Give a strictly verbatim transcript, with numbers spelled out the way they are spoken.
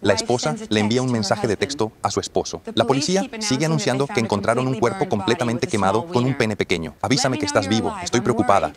La esposa le envía un mensaje de texto a su esposo. La policía sigue anunciando que encontraron un cuerpo completamente quemado con un pene pequeño. Avísame que estás vivo, estoy preocupada.